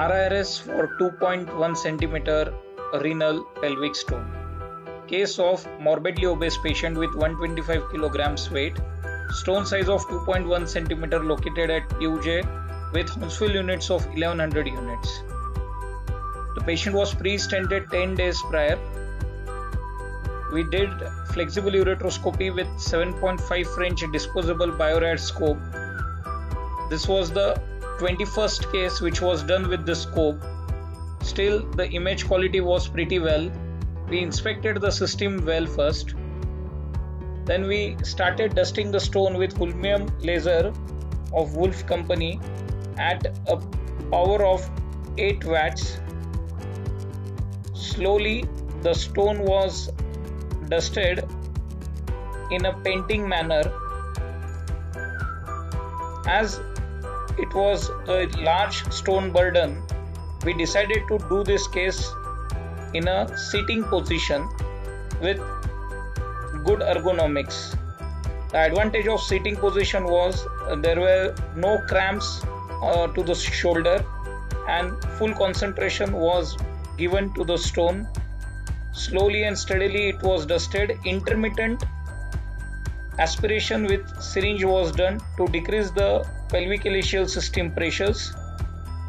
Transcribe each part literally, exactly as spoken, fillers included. R I R S for two point one centimeter renal pelvic stone. Case of morbidly obese patient with one hundred twenty-five kilograms weight. Stone size of two point one centimeter located at U J with Hounsfield units of eleven hundred units. The patient was pre-stented ten days prior. We did flexible ureteroscopy with seven point five French disposable Bio-Rad scope. This was the twenty-first case which was done with the scope. Still, the image quality was pretty well. We inspected the system well first. Then we started dusting the stone with Holmium laser of Wolf Company at a power of eight watts. Slowly, the stone was dusted in a painting manner. As it was a large stone burden, we decided to do this case in a sitting position with good ergonomics. The advantage of sitting position was uh, there were no cramps uh, to the shoulder and full concentration was given to the stone. Slowly and steadily it was dusted. Intermittent aspiration with syringe was done to decrease the pelvic iliocecal system pressures.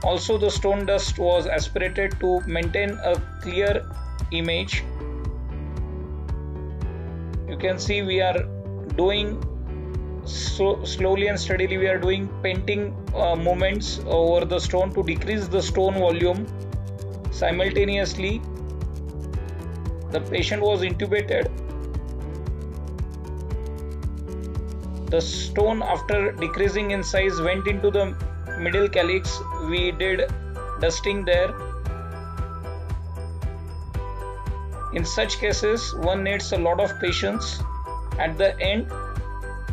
Also, the stone dust was aspirated to maintain a clear image. You can see we are doing so slowly and steadily, we are doing painting uh, movements over the stone to decrease the stone volume. Simultaneously, the patient was intubated. The stone, after decreasing in size, went into the middle calyx. We did dusting there. In such cases, one needs a lot of patience. At the end,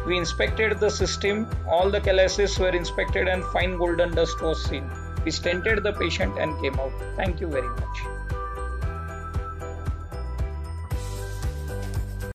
we inspected the system. All the calyces were inspected and fine golden dust was seen. We stented the patient and came out. Thank you very much.